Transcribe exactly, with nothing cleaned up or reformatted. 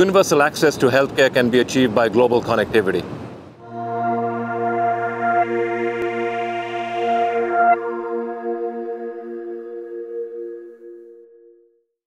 universal access to healthcare can be achieved by global connectivity.